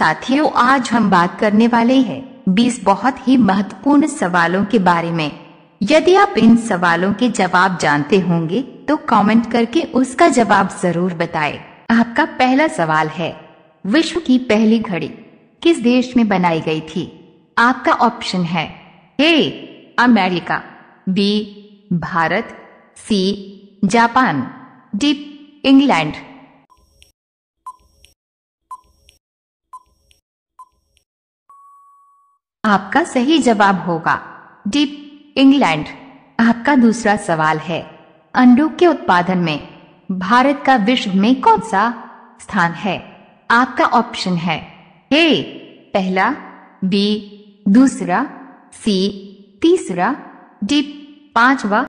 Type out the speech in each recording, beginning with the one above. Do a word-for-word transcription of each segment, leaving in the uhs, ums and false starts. साथियों, आज हम बात करने वाले हैं बीस बहुत ही महत्वपूर्ण सवालों के बारे में। यदि आप इन सवालों के जवाब जानते होंगे तो कमेंट करके उसका जवाब जरूर बताएं। आपका पहला सवाल है, विश्व की पहली घड़ी किस देश में बनाई गई थी? आपका ऑप्शन है A America, B Bharat, C Japan, D England. आपका सही जवाब होगा डी इंग्लैंड। आपका दूसरा सवाल है, अंडों के उत्पादन में भारत का विश्व में कौन सा स्थान है? आपका ऑप्शन है ए पहला, बी दूसरा, सी तीसरा, डी पांचवा।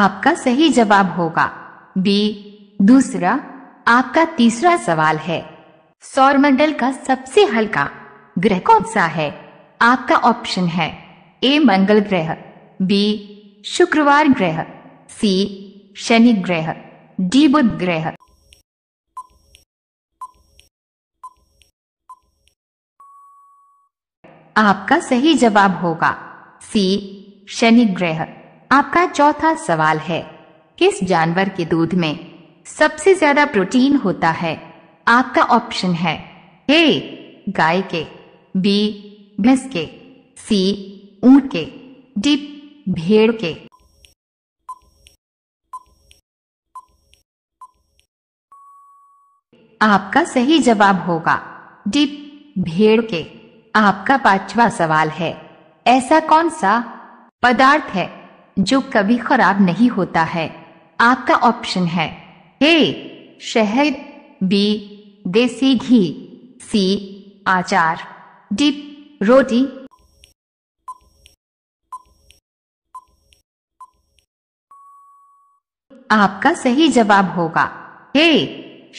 आपका सही जवाब होगा बी दूसरा। आपका तीसरा सवाल है, सौरमंडल का सबसे हल्का ग्रह कौन सा है? आपका ऑप्शन है ए मंगल ग्रह, बी शुक्रवार ग्रह, सी शनि ग्रह, डी बुध ग्रह। आपका सही जवाब होगा सी शनि ग्रह। आपका चौथा सवाल है, किस जानवर के दूध में सबसे ज्यादा प्रोटीन होता है? आपका ऑप्शन है ए गाय के, बी भैंस के, सी ऊंट के, डी भेड़ के। आपका सही जवाब होगा डी भेड़ के। आपका पांचवा सवाल है, ऐसा कौन सा पदार्थ है जो कभी खराब नहीं होता है? आपका ऑप्शन है ए शहद, बी देसी घी, सी आचार, डी रोटी। आपका सही जवाब होगा ए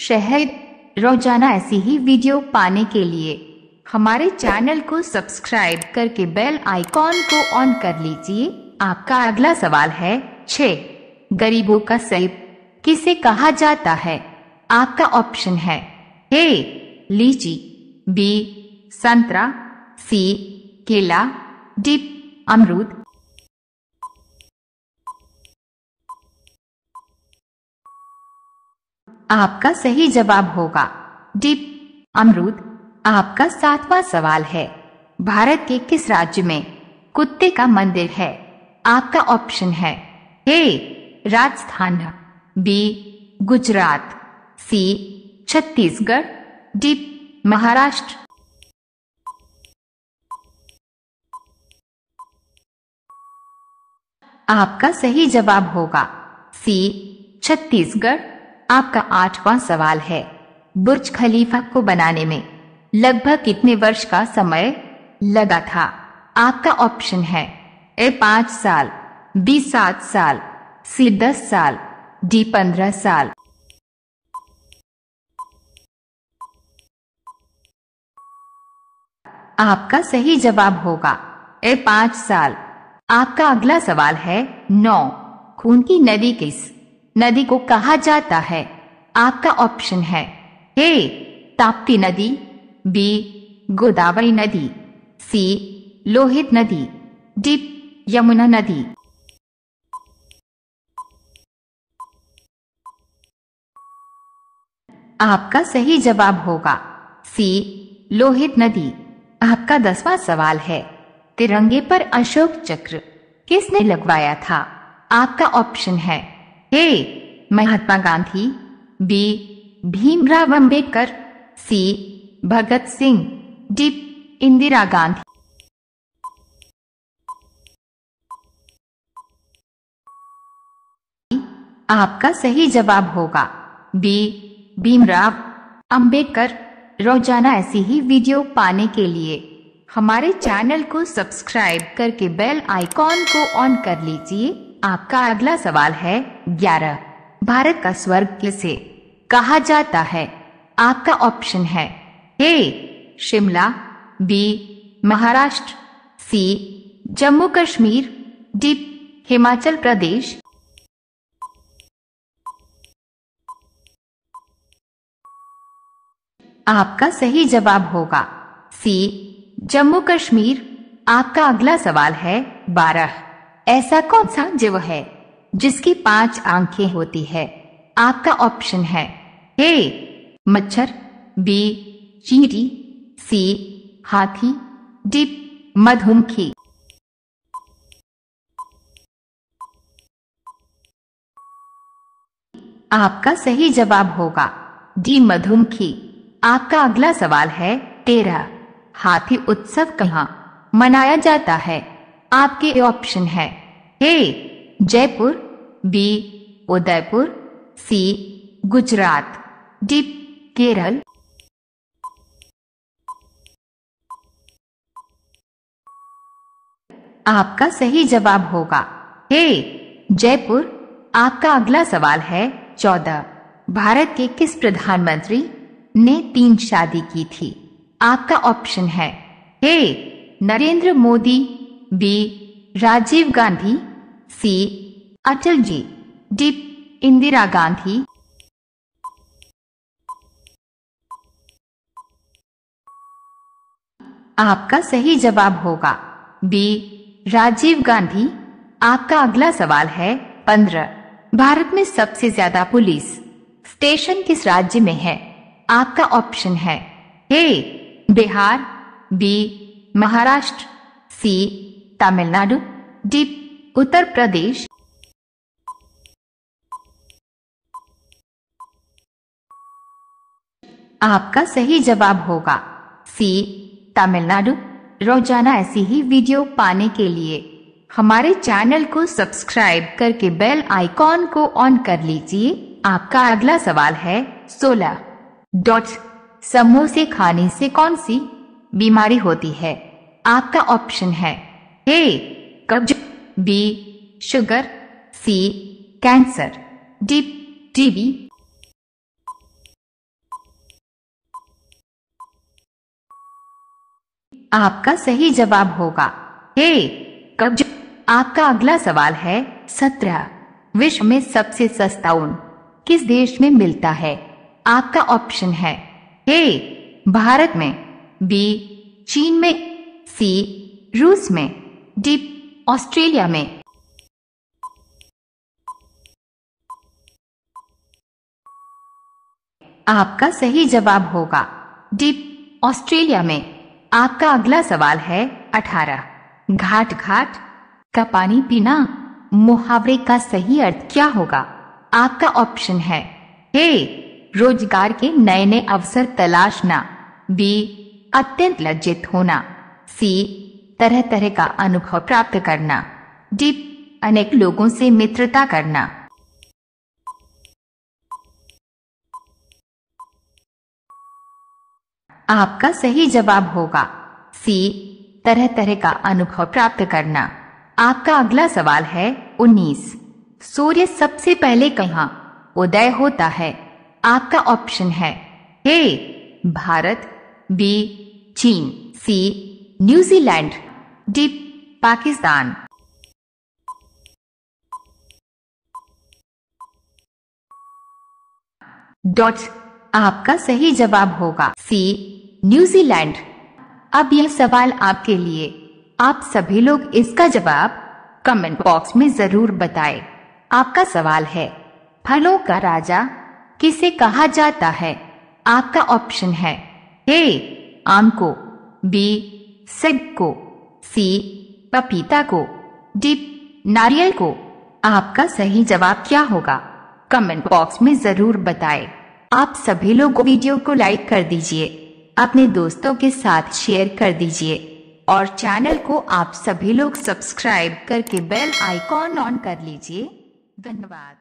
शहद। रोजाना ऐसी ही वीडियो पाने के लिए हमारे चैनल को सब्सक्राइब करके बेल आइकॉन को ऑन कर लीजिए। आपका अगला सवाल है, छह गरीबों का सेब किसे कहा जाता है? आपका ऑप्शन है ए लीची, बी संतरा, सी केला, डी अमरूद। आपका सही जवाब होगा डी अमरूद। आपका सातवां सवाल है, भारत के किस राज्य में कुत्ते का मंदिर है? आपका ऑप्शन है A Rajasthan, B Gujarat, C Chhattisgarh, D Maharashtra. आपका सही जवाब होगा सी छत्तीसगढ़। आपका आठवां सवाल है, बुर्ज खलीफा को बनाने में लगभग कितने वर्ष का समय लगा था? आपका ऑप्शन है ए पांच साल, बी सात साल, सी दस साल, डी पंद्रह साल। आपका सही जवाब होगा ए पांच साल। आपका अगला सवाल है, नौ खून की नदी किस नदी को कहा जाता है? आपका ऑप्शन है ए ताप्ती नदी, बी गोदावरी नदी, सी लोहित नदी, डी यमुना नदी। आपका सही जवाब होगा सी लोहित नदी। आपका दसवां सवाल है, तिरंगे पर अशोक चक्र किसने लगवाया था? आपका ऑप्शन है A Mahatma Gandhi, B Bhimrao Ambedkar, C Bhagat Singh, D Indira Gandhi. आपका सही जवाब होगा बी भीमराव अंबेडकर। रोजाना ऐसी ही वीडियो पाने के लिए हमारे चैनल को सब्सक्राइब करके बेल आइकॉन को ऑन कर लीजिए। आपका अगला सवाल है, ग्यारह भारत का स्वर्ग किसे कहा जाता है? आपका ऑप्शन है A Shimla, B Maharashtra, C Jammu Kashmir, D Himachal Pradesh. आपका सही जवाब होगा सी जम्मू कश्मीर। आपका अगला सवाल है बारह। ऐसा कौन सा जीव है जिसकी पांच आंखें होती है? आपका ऑप्शन है ए मच्छर, बी चींटी, सी हाथी, डी मधुमक्खी। आपका सही जवाब होगा डी मधुमक्खी। आपका अगला सवाल है तेरह। हाथी उत्सव कहाँ मनाया जाता है? आपके ऑप्शन है A Jaipur, B Udaipur, C Gujarat, D Kerala. आपका सही जवाब होगा ए जयपुर। आपका अगला सवाल है चौदह। भारत के किस प्रधानमंत्री ने तीन शादी की थी? आपका ऑप्शन है A Narendra Modi, B Rajiv Gandhi, C Atal ji, D Indira Gandhi. आपका सही जवाब होगा बी राजीव गांधी। आपका अगला सवाल है पंद्रह। भारत में सबसे ज्यादा पुलिस स्टेशन किस राज्य में है? आपका ऑप्शन है A Bihar, B Maharashtra, C Tamil Nadu, D Uttar Pradesh. आपका सही जवाब होगा सी तमिलनाडु। रोजाना ऐसी ही वीडियो पाने के लिए हमारे चैनल को सब्सक्राइब करके बेल आइकॉन को ऑन कर लीजिए। आपका अगला सवाल है सोलह। डॉट समोसे खाने से कौन सी बीमारी होती है? आपका ऑप्शन है ए कब्ज, B sugar, C cancer, D TB. आपका सही जवाब होगा ए कब्ज। आपका अगला सवाल है सत्रह। विश्व में सबसे सस्ता ऊन किस देश में मिलता है? आपका ऑप्शन है ए भारत में, बी चीन में, सी रूस में, डी ऑस्ट्रेलिया में। आपका सही जवाब होगा डी ऑस्ट्रेलिया में। आपका अगला सवाल है अठारह। घाट घाट का पानी पीना मुहावरे का सही अर्थ क्या होगा? आपका ऑप्शन है ए रोजगार के नए नए अवसर तलाशना, बी अत्यंत लज्जित होना, सी तरह तरह का अनुभव प्राप्त करना, डी अनेक लोगों से मित्रता करना। आपका सही जवाब होगा सी तरह तरह का अनुभव प्राप्त करना। आपका अगला सवाल है उन्नीस। सूर्य सबसे पहले कहाँ उदय होता है? आपका ऑप्शन है ए भारत, बी चीन, C New Zealand, D Pakistan. Dot आपका सही जवाब होगा सी न्यूजीलैंड। अब यह सवाल आपके लिए, आप सभी लोग इसका जवाब कमेंट बॉक्स में जरूर बताएं। आपका सवाल है फलों का राजा किसे कहा जाता है? आपका ऑप्शन है ए आम को, बी सेब को, सी पपीता को, डी नारियल को। आपका सही जवाब क्या होगा कमेंट बॉक्स में जरूर बताएं। आप सभी लोग वीडियो को लाइक कर दीजिए, अपने दोस्तों के साथ शेयर कर दीजिए और चैनल को आप सभी लोग सब्सक्राइब करके बेल आइकॉन ऑन कर लीजिए। धन्यवाद।